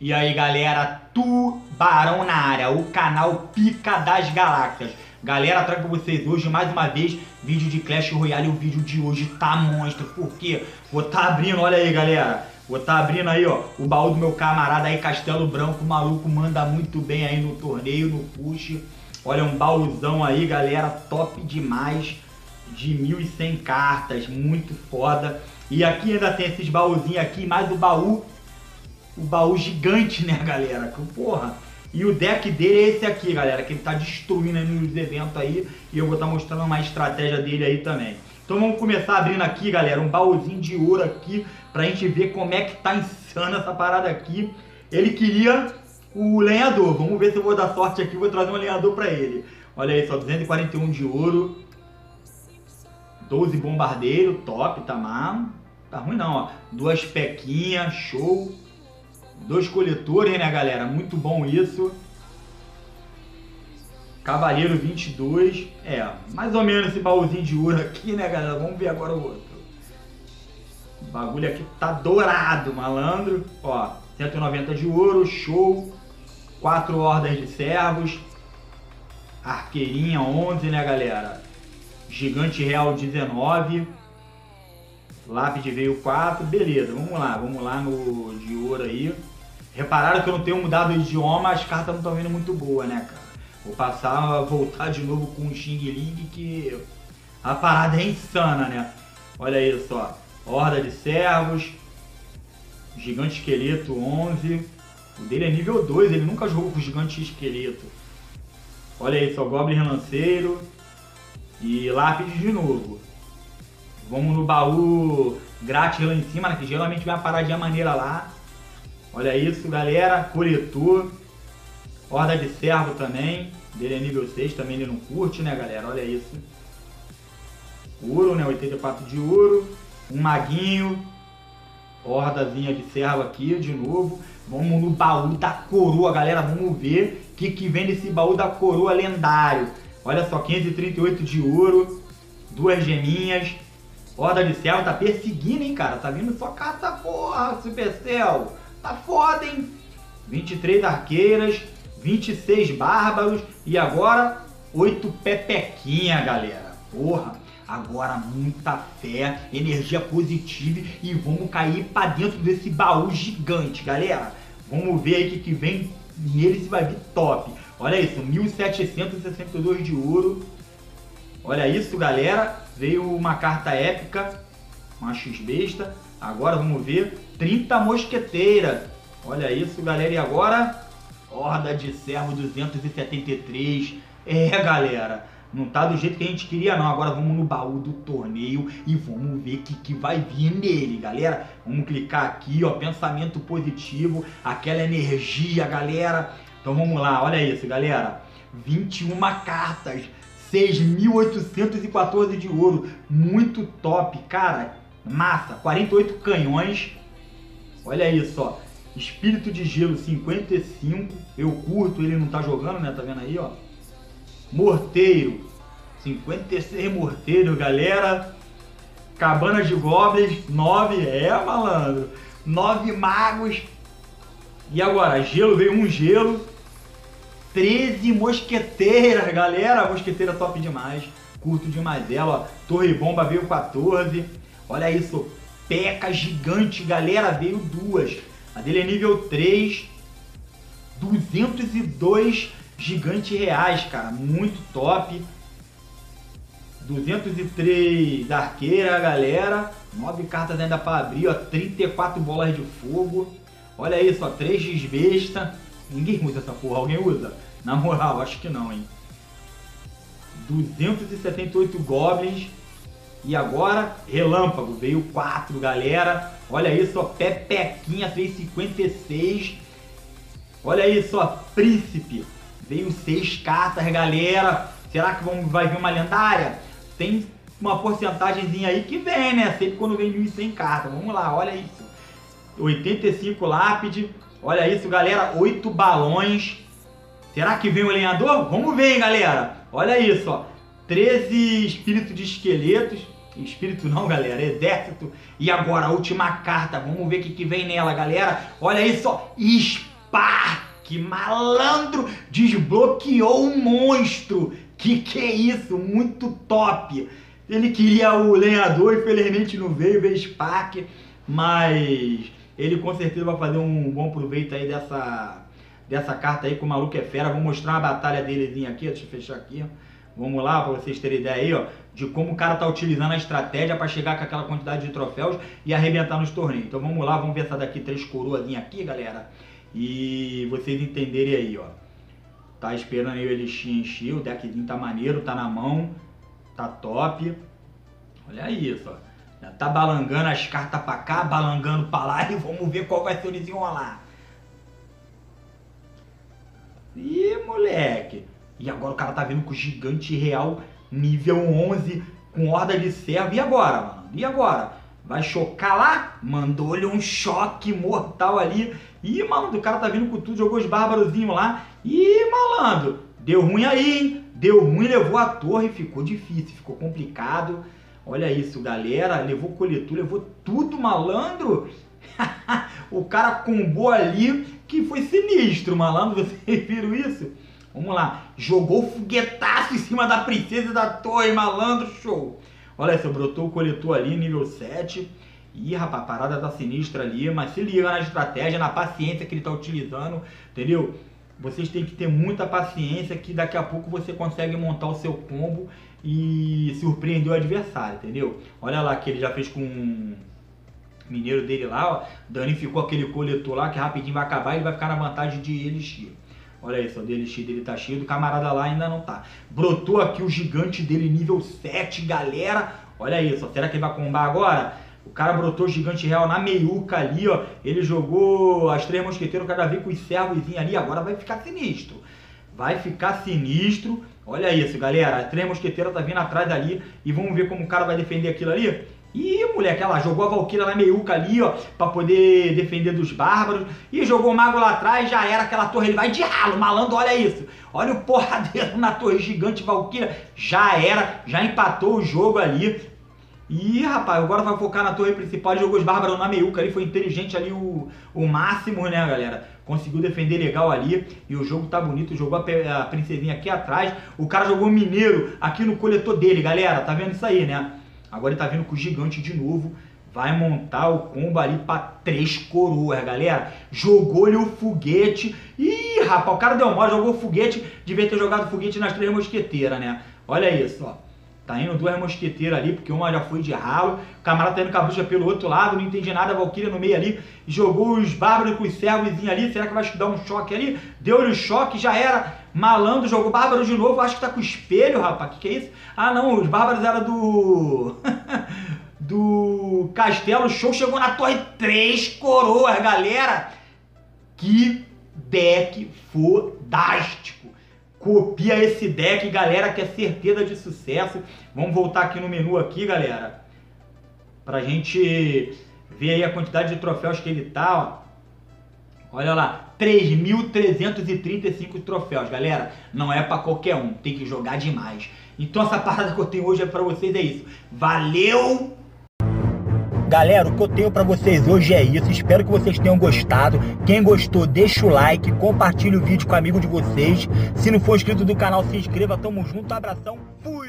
E aí galera, Tubarão na área, o canal Pica das Galáxias. Galera, trago pra vocês hoje mais uma vez vídeo de Clash Royale. O vídeo de hoje tá monstro, porque vou tá abrindo, olha aí galera, vou tá abrindo aí ó, o baú do meu camarada aí Castelo Branco. O maluco manda muito bem aí no torneio, no push. Olha, um baúzão aí galera, top demais, de 1.100 cartas, muito foda. E aqui ainda tem esses baúzinhos aqui, mais o baú gigante, né, galera? Porra! E o deck dele é esse aqui, galera, que ele tá destruindo aí nos eventos aí. E eu vou estar mostrando uma estratégia dele aí também. Então vamos começar abrindo aqui, galera, um baúzinho de ouro aqui, pra gente ver como é que tá insana essa parada aqui. Ele queria o lenhador. Vamos ver se eu vou dar sorte aqui, vou trazer um lenhador pra ele. Olha aí só, 241 de ouro. 12 bombardeiro, top, tá mal. Tá ruim não, ó. 2 pequinhas, show. 2 coletores, né, galera? Muito bom isso. Cavaleiro 22. É, mais ou menos esse baúzinho de ouro aqui, né, galera? Vamos ver agora o outro. O bagulho aqui tá dourado, malandro. Ó, 190 de ouro, show. 4 hordas de servos. Arqueirinha 11, né, galera? Gigante real 19. Lápide veio 4, beleza, vamos lá no de ouro aí. Repararam que eu não tenho mudado o idioma, as cartas não estão vindo muito boas, né, cara? Vou passar, voltar de novo com o Xing Ling, que a parada é insana, né? Olha isso, ó, horda de servos, gigante esqueleto 11, o dele é nível 2, ele nunca jogou com gigante esqueleto. Olha isso, ó, Goblin relanceiro e lápide de novo. Vamos no baú grátis lá em cima, né, que geralmente vai uma paradinha maneira lá. Olha isso, galera. Coletor. Horda de servo também. Dele é nível 6, também ele não curte, né, galera? Olha isso. Ouro, né? 84 de ouro. Um maguinho. Hordazinha de servo aqui, de novo. Vamos no baú da coroa, galera. Vamos ver o que, que vem nesse baú da coroa lendário. Olha só, 538 de ouro. 2 geminhas. Horda de Céu tá perseguindo, hein, cara? Tá vindo só caça, porra, Supercell. Tá foda, hein? 23 arqueiras, 26 bárbaros e agora 8 P.E.K.K.A, galera. Porra, agora muita fé, energia positiva e vamos cair pra dentro desse baú gigante, galera. Vamos ver aí o que vem nele, se vai vir top. Olha isso, 1.762 de ouro. Olha isso, galera. Veio uma carta épica, uma X-besta. Agora vamos ver, 30 mosqueteiras. Olha isso, galera. E agora, horda de servo 273. É, galera, não tá do jeito que a gente queria não. Agora vamos no baú do torneio e vamos ver o que vai vir nele, galera. Vamos clicar aqui, ó, pensamento positivo, aquela energia, galera. Então vamos lá, olha isso, galera. 21 cartas. 6.814 de ouro, muito top, cara, massa, 48 canhões, olha isso, ó, espírito de gelo 55, eu curto, ele não tá jogando, né, tá vendo aí, ó, morteiro, 56 morteiro, galera, cabana de goblins, 9, é, malandro, 9 magos, e agora, gelo, veio um gelo, 13 mosqueteiras, galera. Mosqueteira top demais. Curto demais ela. Ó. Torre bomba veio 14. Olha isso. P.E.K.K.A gigante, galera. Veio 2. A dele é nível 3. 202 gigantes reais, cara. Muito top. 203 arqueira, galera. 9 cartas ainda para abrir. Ó. 34 bolas de fogo. Olha isso. Ó. 3 desbesta. Ninguém usa essa porra, alguém usa? Na moral, acho que não, hein? 278 goblins. E agora, relâmpago. Veio 4, galera. Olha isso, ó. P.E.K.K.A fez 56. Olha isso, ó. Príncipe. Veio 6 cartas, galera. Será que vai vir uma lendária? Tem uma porcentagemzinha aí que vem, né? Sempre quando vem 1.100 cartas. Vamos lá, olha isso. 85 lápide. Olha isso, galera. 8 balões. Será que vem o lenhador? Vamos ver, hein, galera. Olha isso, ó. 13 espíritos de esqueletos. Espírito não, galera. Exército. E agora, a última carta. Vamos ver o que vem nela, galera. Olha isso, ó. Spark, malandro. Desbloqueou um monstro. Que é isso? Muito top. Ele queria o lenhador, infelizmente não veio, veio Spark, mas ele com certeza vai fazer um bom proveito aí dessa carta aí, que o maluco é fera. Vou mostrar uma batalha delezinha aqui, deixa eu fechar aqui, ó. Vamos lá, pra vocês terem ideia aí, ó, de como o cara tá utilizando a estratégia pra chegar com aquela quantidade de troféus e arrebentar nos torneios. Então vamos lá, vamos ver essa daqui, 3 coroazinhas aqui, galera, e vocês entenderem aí, ó. Tá esperando aí ele encher, o deckzinho tá maneiro, tá na mão. Tá top. Olha isso, ó. Já tá balangando as cartas pra cá, balangando pra lá. E vamos ver qual vai ser o desenrolar. Ih, moleque. E agora o cara tá vindo com o gigante real nível 11, com horda de servo. E agora, mano? E agora? Vai chocar lá? Mandou-lhe um choque mortal ali. Ih, mano, o cara tá vindo com tudo, jogou os bárbarozinhos lá. Ih, malandro. Deu ruim aí, hein? Deu ruim, levou a torre, ficou difícil, ficou complicado. Olha isso, galera. Levou coletor, levou tudo, malandro. O cara combou ali, que foi sinistro, malandro. Vocês viram isso? Vamos lá. Jogou foguetaço em cima da princesa da torre, malandro. Show. Olha isso, brotou o coletor ali, nível 7. Ih, rapaz, a parada tá sinistra ali. Mas se liga na estratégia, na paciência que ele tá utilizando, entendeu? Vocês têm que ter muita paciência, que daqui a pouco você consegue montar o seu combo e surpreender o adversário, entendeu? Olha lá que ele já fez com um mineiro dele lá, ó. Danificou aquele coletor lá, que rapidinho vai acabar e ele vai ficar na vantagem de elixir. Olha isso, o de elixir dele tá cheio, do camarada lá ainda não tá. Brotou aqui o gigante dele nível 7, galera. Olha isso, será que ele vai combar agora? O cara brotou o gigante real na meiuca ali, ó. Ele jogou as 3 mosqueteiros, cada vez com os servozinhos ali. Agora vai ficar sinistro. Vai ficar sinistro. Olha isso, galera. As 3 mosqueteiras tá vindo atrás ali. E vamos ver como o cara vai defender aquilo ali. Ih, moleque, olha lá. Jogou a valquíria na meiuca ali, ó. Pra poder defender dos bárbaros. E jogou o mago lá atrás. Já era aquela torre. Ele vai de ralo, malandro. Olha isso. Olha o porradeiro na torre gigante valquíria. Já era. Já empatou o jogo ali. Ih, rapaz, agora vai focar na torre principal. Ele jogou os bárbaros na meiuca ali, foi inteligente ali o máximo, né, galera? Conseguiu defender legal ali. E o jogo tá bonito, jogou a princesinha aqui atrás. O cara jogou o mineiro aqui no coletor dele, galera. Tá vendo isso aí, né? Agora ele tá vindo com o gigante de novo. Vai montar o combo ali pra 3 coroas, galera. Jogou-lhe o foguete. Ih, rapaz, o cara deu mole, jogou o foguete. Devia ter jogado foguete nas 3 mosqueteiras, né? Olha isso, ó. Tá indo 2 mosqueteiras ali, porque uma já foi de ralo. O camarada tá indo com a bruxa pelo outro lado. Não entendi nada, a valquíria no meio ali. Jogou os bárbaros com os servozinhos ali. Será que vai dar um choque ali? Deu-lhe o choque, já era. Malandro, jogou bárbaro de novo. Acho que tá com espelho, rapaz. Que é isso? Ah, não. Os bárbaros eram do... do castelo. Show. Chegou na torre 3 coroas, galera. Que deck fodástico. Copia esse deck, galera, que é certeza de sucesso. Vamos voltar aqui no menu aqui, galera, pra gente ver aí a quantidade de troféus que ele tá, ó. Olha lá, 3.335 troféus, galera. Não é pra qualquer um, tem que jogar demais. Então essa parada que eu tenho hoje é pra vocês, é isso. Valeu! Galera, o que eu tenho pra vocês hoje é isso. Espero que vocês tenham gostado. Quem gostou, deixa o like, compartilha o vídeo com o amigo de vocês. Se não for inscrito do canal, se inscreva. Tamo junto, abração, fui!